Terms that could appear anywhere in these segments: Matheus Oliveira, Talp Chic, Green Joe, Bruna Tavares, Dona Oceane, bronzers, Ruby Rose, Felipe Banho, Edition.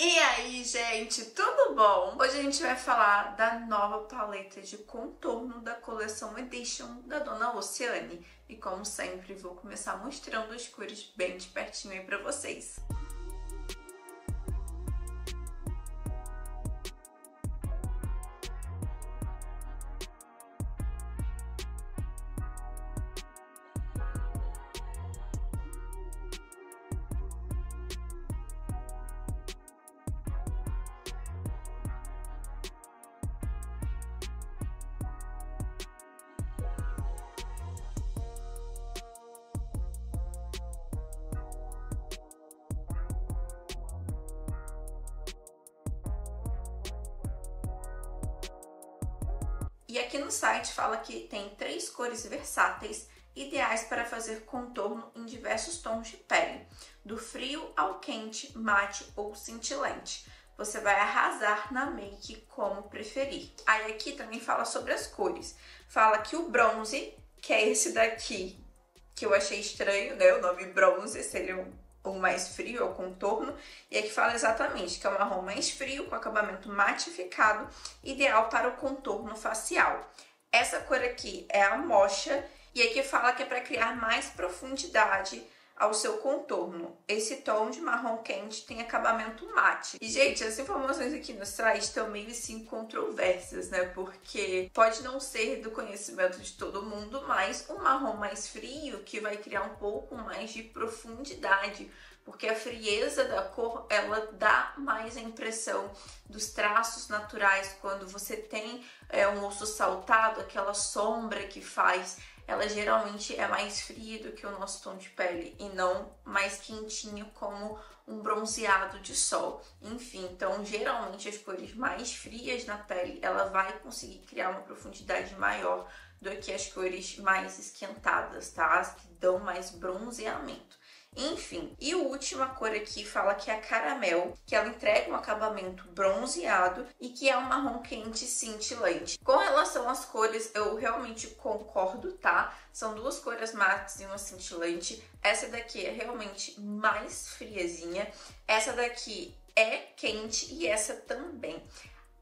E aí, gente, tudo bom? Hoje a gente vai falar da nova paleta de contorno da coleção Edition da Dona Oceane. E como sempre, vou começar mostrando as cores bem de pertinho aí pra vocês. E aqui no site fala que tem 3 cores versáteis, ideais para fazer contorno em diversos tons de pele, do frio ao quente, mate ou cintilante. Você vai arrasar na make como preferir. Aí aqui também fala sobre as cores. Fala que o bronze, que é esse daqui, que eu achei estranho, né? O nome bronze seria o mais frio, é o contorno, e aqui fala exatamente que é um marrom mais frio, com acabamento matificado, ideal para o contorno facial. Essa cor aqui é a mocha, e aqui fala que é para criar mais profundidade ao seu contorno. Esse tom de marrom quente tem acabamento mate. E, gente, as informações aqui no site estão meio assim controversas, né? Porque pode não ser do conhecimento de todo mundo, mas um marrom mais frio que vai criar um pouco mais de profundidade, porque a frieza da cor, ela dá mais a impressão dos traços naturais. Quando você tem um osso saltado, aquela sombra que faz, ela geralmente é mais fria do que o nosso tom de pele e não mais quentinho como um bronzeado de sol. Enfim, então geralmente as cores mais frias na pele, ela vai conseguir criar uma profundidade maior do que as cores mais esquentadas, tá? As que dão mais bronzeamento. Enfim, e a última cor aqui fala que é a caramel, que ela entrega um acabamento bronzeado e que é um marrom quente cintilante. Com relação às cores, eu realmente concordo, tá? São 2 cores mates e uma cintilante. Essa daqui é realmente mais friazinha, essa daqui é quente e essa também.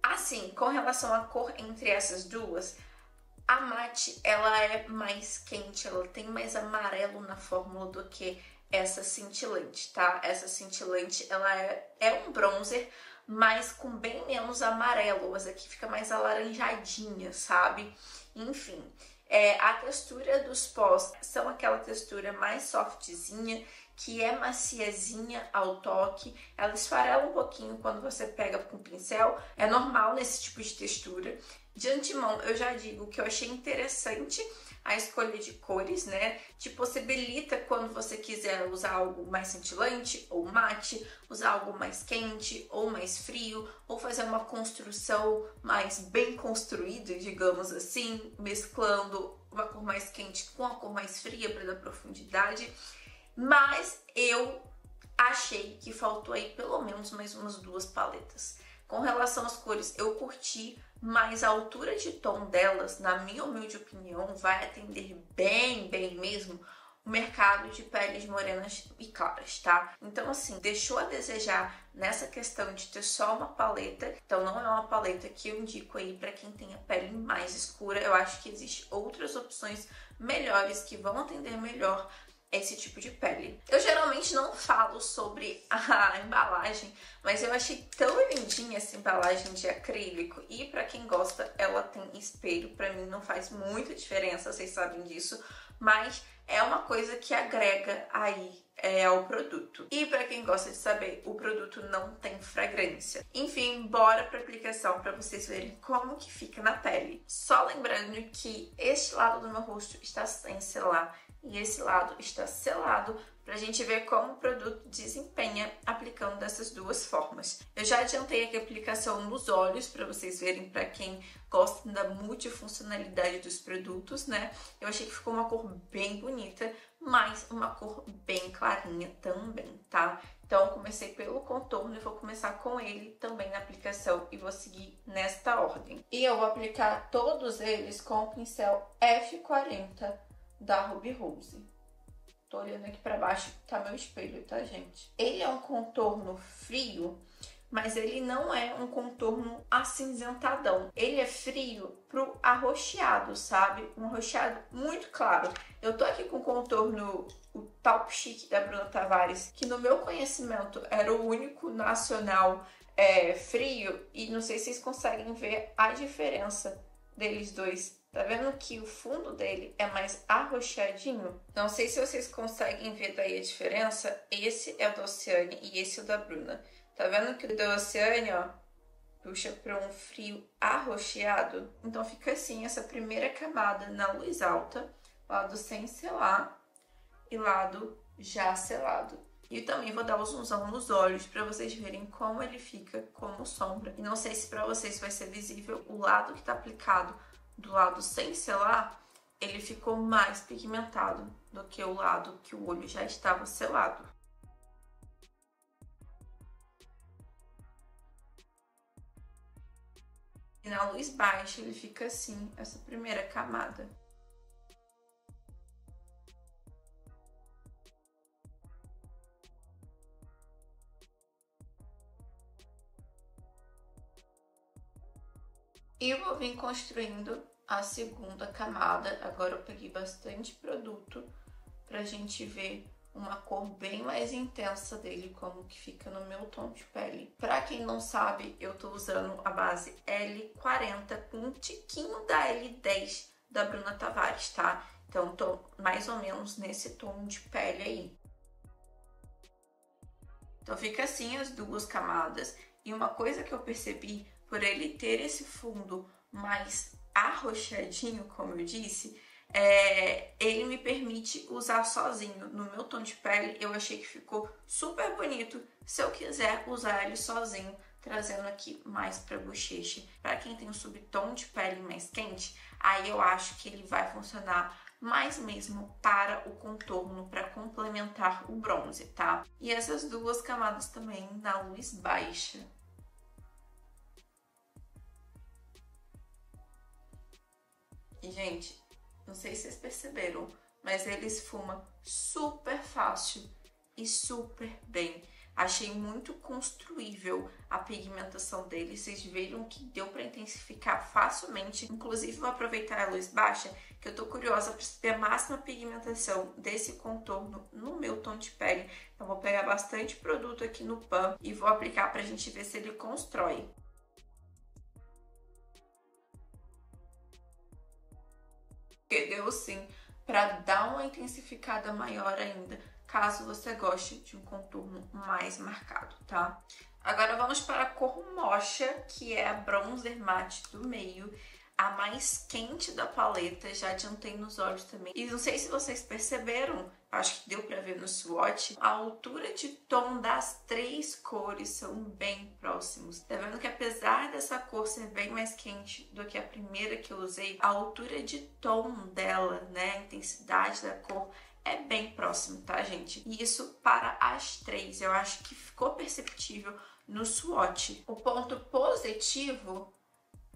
Assim, com relação à cor entre essas duas, a mate, ela é mais quente, ela tem mais amarelo na fórmula do que essa cintilante, tá? Essa cintilante, ela é um bronzer, mas com bem menos amarelo. Essa aqui fica mais alaranjadinha, sabe? Enfim, a textura dos pós são aquela textura mais softzinha, que é maciazinha ao toque. Ela esfarela um pouquinho quando você pega com o pincel. É normal nesse tipo de textura. De antemão, eu já digo que eu achei interessante a escolha de cores, né? Te possibilita, quando você quiser usar algo mais cintilante ou mate, usar algo mais quente ou mais frio, ou fazer uma construção mais bem construída, digamos assim, mesclando uma cor mais quente com a cor mais fria para dar profundidade. Mas eu achei que faltou aí pelo menos mais umas 2 paletas. Com relação às cores, eu curti, mas a altura de tom delas, na minha humilde opinião, vai atender bem mesmo o mercado de peles morenas e claras, tá? Então, assim, deixou a desejar nessa questão de ter só uma paleta. Então, não é uma paleta que eu indico aí pra quem tem a pele mais escura. Eu acho que existem outras opções melhores que vão atender melhor esse tipo de pele. Eu geralmente não falo sobre a embalagem, mas eu achei tão lindinha essa embalagem de acrílico, e pra quem gosta, ela tem espelho. Pra mim não faz muita diferença, vocês sabem disso, mas é uma coisa que agrega aí ao produto. E pra quem gosta de saber, o produto não tem fragrância. Enfim, bora pra aplicação pra vocês verem como que fica na pele. Só lembrando que este lado do meu rosto está sem selar e esse lado está selado, pra gente ver como o produto desempenha aplicando dessas duas formas. Eu já adiantei aqui a aplicação nos olhos, pra vocês verem, pra quem gosta da multifuncionalidade dos produtos, né? Eu achei que ficou uma cor bem bonita, mas uma cor bem clarinha também, tá? Então, eu comecei pelo contorno e vou começar com ele também na aplicação e vou seguir nesta ordem. E eu vou aplicar todos eles com o pincel F40 da Ruby Rose. Tô olhando aqui pra baixo, tá meu espelho, tá, gente? Ele é um contorno frio, mas ele não é um contorno acinzentadão. Ele é frio pro arroxeado, sabe? Um arroxeado muito claro. Eu tô aqui com o contorno, o Talp Chic da Bruna Tavares, que no meu conhecimento era o único nacional frio, e não sei se vocês conseguem ver a diferença deles dois. Tá vendo que o fundo dele é mais arroxeadinho? Não sei se vocês conseguem ver daí a diferença. Esse é o da Oceane e esse é o da Bruna. Tá vendo que o da Oceane, ó, puxa para um frio arroxeado? Então fica assim, essa primeira camada na luz alta, lado sem selar e lado já selado. E também vou dar um zoomzão nos olhos para vocês verem como ele fica como sombra. E não sei se para vocês vai ser visível o lado que tá aplicado. Do lado sem selar, ele ficou mais pigmentado do que o lado que o olho já estava selado. E na luz baixa ele fica assim, essa primeira camada. E eu vou vir construindo a segunda camada. Agora eu peguei bastante produto pra gente ver uma cor bem mais intensa dele, como que fica no meu tom de pele. Pra quem não sabe, eu tô usando a base L40 com um tiquinho da L10 da Bruna Tavares, tá? Então tô mais ou menos nesse tom de pele aí. Então fica assim as duas camadas. E uma coisa que eu percebi, por ele ter esse fundo mais arroxeadinho, como eu disse, ele me permite usar sozinho. No meu tom de pele, eu achei que ficou super bonito. Se eu quiser usar ele sozinho, trazendo aqui mais pra bochecha, pra quem tem um subtom de pele mais quente, aí eu acho que ele vai funcionar mais mesmo para o contorno, para complementar o bronze, tá? E essas duas camadas também na luz baixa. E, gente, não sei se vocês perceberam, mas ele esfuma super fácil e super bem. Achei muito construível a pigmentação dele. Vocês viram que deu para intensificar facilmente. Inclusive, vou aproveitar a luz baixa, que eu tô curiosa para saber a máxima pigmentação desse contorno no meu tom de pele. Então, vou pegar bastante produto aqui no pan e vou aplicar pra gente ver se ele constrói. Porque deu sim para dar uma intensificada maior ainda, caso você goste de um contorno mais marcado, tá? Agora vamos para a cor mocha, que é a bronzer mate do meio, a mais quente da paleta. Já adiantei nos olhos também. E não sei se vocês perceberam, acho que deu para ver no swatch, a altura de tom das três cores são bem próximos. Tá vendo que apesar dessa cor ser bem mais quente do que a primeira que eu usei, a altura de tom dela, né, a intensidade da cor é bem próximo, tá, gente? E isso para as três. Eu acho que ficou perceptível no swatch. O ponto positivo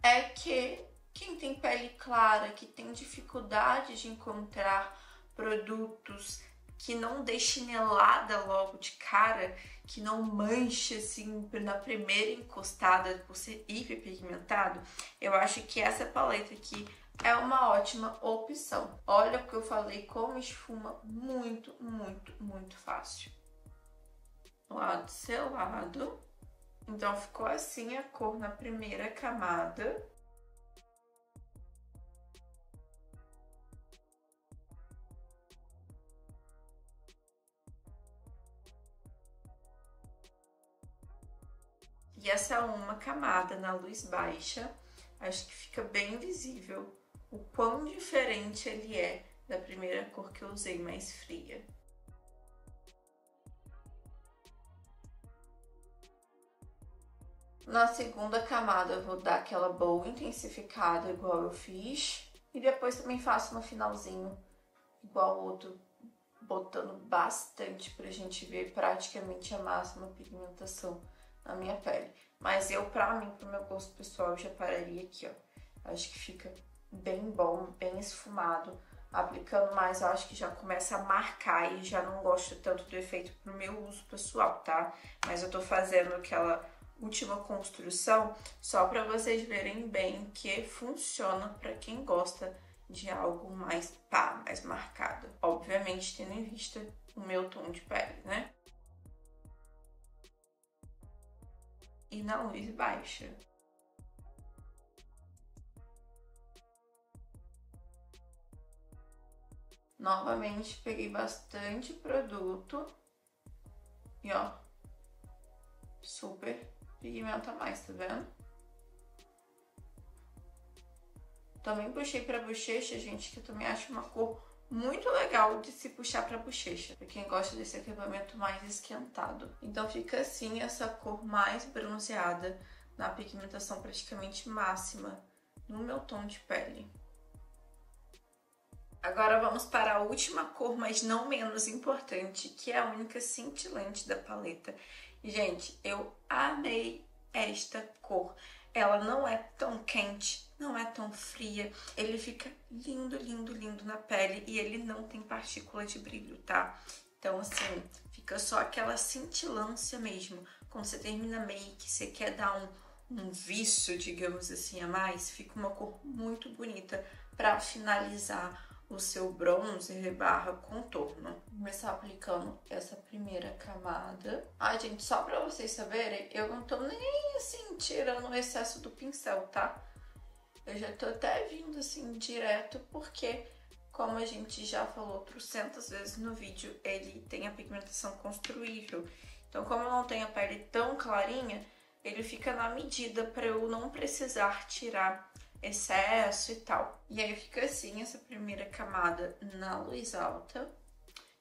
é que quem tem pele clara, que tem dificuldade de encontrar produtos que não dê chinelada logo de cara, que não manche assim na primeira encostada por ser hiperpigmentado, eu acho que essa paleta aqui é uma ótima opção. Olha o que eu falei, como esfuma muito, muito, muito fácil. Lado selado. Então ficou assim a cor na primeira camada. E essa é uma camada na luz baixa. Acho que fica bem visível o quão diferente ele é da primeira cor que eu usei mais fria. Na segunda camada eu vou dar aquela boa intensificada igual eu fiz. E depois também faço no finalzinho igual o outro, botando bastante pra gente ver praticamente a máxima pigmentação na minha pele. Mas eu, pra mim, pro meu gosto pessoal, eu já pararia aqui, ó. Acho que fica bem bom, bem esfumado. Aplicando mais, eu acho que já começa a marcar e já não gosto tanto do efeito pro meu uso pessoal, tá? Mas eu tô fazendo aquela última construção, só para vocês verem bem que funciona para quem gosta de algo mais pá, mais marcado. Obviamente tendo em vista o meu tom de pele, né? E na luz baixa. Novamente peguei bastante produto e ó, super pigmenta mais, tá vendo? Também puxei pra bochecha, gente, que eu também acho uma cor muito legal de se puxar pra bochecha, pra quem gosta desse acabamento mais esquentado. Então fica assim essa cor mais bronzeada, na pigmentação praticamente máxima, no meu tom de pele. Agora vamos para a última cor, mas não menos importante, que é a única cintilante da paleta. Gente, eu amei esta cor. Ela não é tão quente, não é tão fria, ele fica lindo, lindo, lindo na pele e ele não tem partícula de brilho, tá? Então, assim, fica só aquela cintilância mesmo. Quando você termina make, você quer dar um viço, digamos assim, a mais, fica uma cor muito bonita pra finalizar o seu bronzer barra contorno. Vou começar aplicando essa primeira camada. Ai, gente, só pra vocês saberem, eu não tô nem, assim, tirando o excesso do pincel, tá? Eu já tô até vindo assim direto, porque como a gente já falou 300 vezes no vídeo, ele tem a pigmentação construível. Então como eu não tenho a pele tão clarinha, ele fica na medida para eu não precisar tirar excesso e tal. E aí fica assim essa primeira camada na luz alta.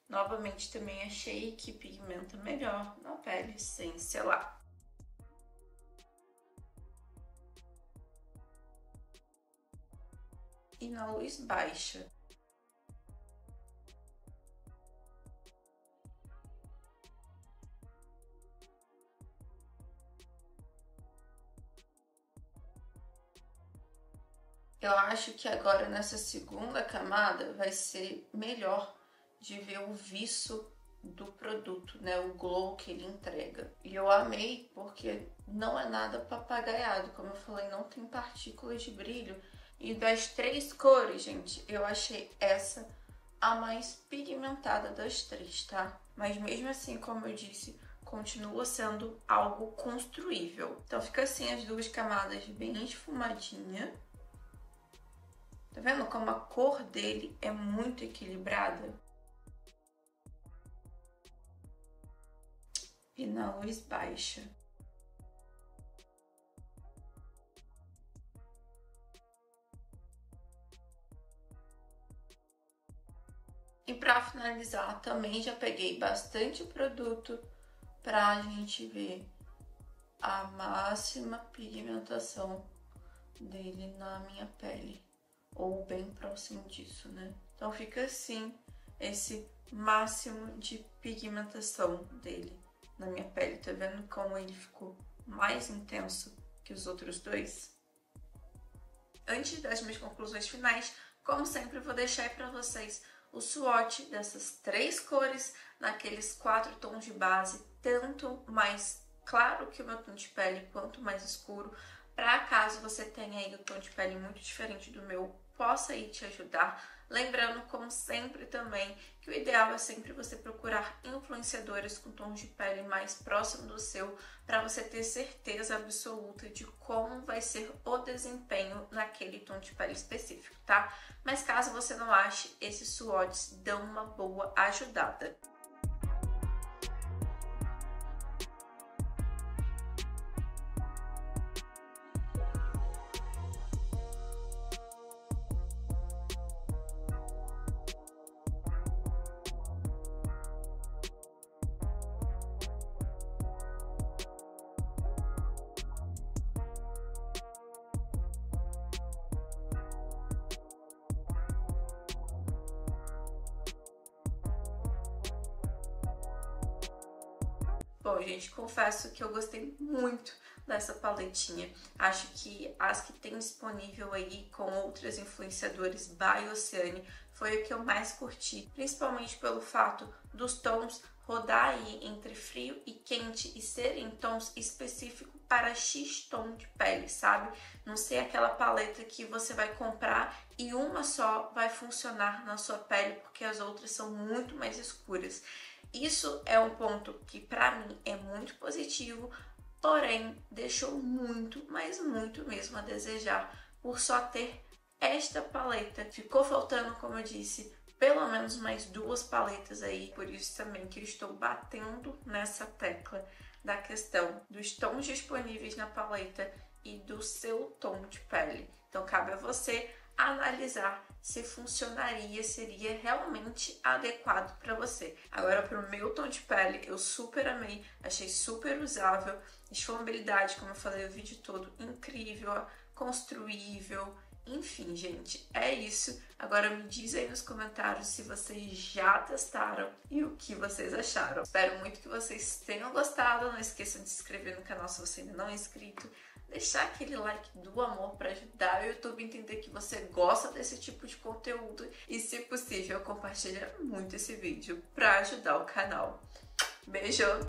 Novamente também achei que pigmenta melhor na pele sem selar. E na luz baixa. Eu acho que agora nessa segunda camada vai ser melhor de ver o viço do produto, né? O glow que ele entrega. E eu amei porque não é nada papagaiado, como eu falei, não tem partículas de brilho. E das três cores, gente, eu achei essa a mais pigmentada das três, tá? Mas mesmo assim, como eu disse, continua sendo algo construível. Então fica assim as duas camadas bem esfumadinha. Tá vendo como a cor dele é muito equilibrada? E na luz baixa. E pra finalizar, também já peguei bastante produto pra gente ver a máxima pigmentação dele na minha pele. Ou bem próximo disso, né? Então fica assim esse máximo de pigmentação dele na minha pele. Tá vendo como ele ficou mais intenso que os outros dois? Antes das minhas conclusões finais, como sempre, eu vou deixar aí pra vocês o swatch dessas três cores naqueles 4 tons de base, tanto mais claro que o meu tom de pele quanto mais escuro, para caso você tenha aí o tom de pele muito diferente do meu, possa aí te ajudar. Lembrando, como sempre também, que o ideal é sempre você procurar influenciadores com tons de pele mais próximo do seu, para você ter certeza absoluta de como vai ser o desempenho naquele tom de pele específico, tá? Mas caso você não ache, esses swatches dão uma boa ajudada. Bom, gente, confesso que eu gostei muito dessa paletinha. Acho que as que tem disponível aí com outras influenciadores by Oceane foi o que eu mais curti, principalmente pelo fato dos tons rodar aí entre frio e quente e serem tons específicos para X tom de pele, sabe? Não ser aquela paleta que você vai comprar e uma só vai funcionar na sua pele, porque as outras são muito mais escuras. Isso é um ponto que pra mim é muito positivo, porém deixou muito, mas muito mesmo a desejar por só ter esta paleta. Ficou faltando, como eu disse, pelo menos mais duas paletas aí, por isso também que eu estou batendo nessa tecla da questão dos tons disponíveis na paleta e do seu tom de pele. Então cabe a você analisar se funcionaria, seria realmente adequado para você. Agora, para o meu tom de pele, eu super amei, achei super usável, esfumabilidade, como eu falei o vídeo todo, incrível, construível. Enfim, gente, é isso. Agora me diz aí nos comentários se vocês já testaram e o que vocês acharam. Espero muito que vocês tenham gostado. Não esqueçam de se inscrever no canal se você ainda não é inscrito. Deixar aquele like do amor para ajudar o YouTube a entender que você gosta desse tipo de conteúdo. E, se possível, compartilha muito esse vídeo para ajudar o canal. Beijo!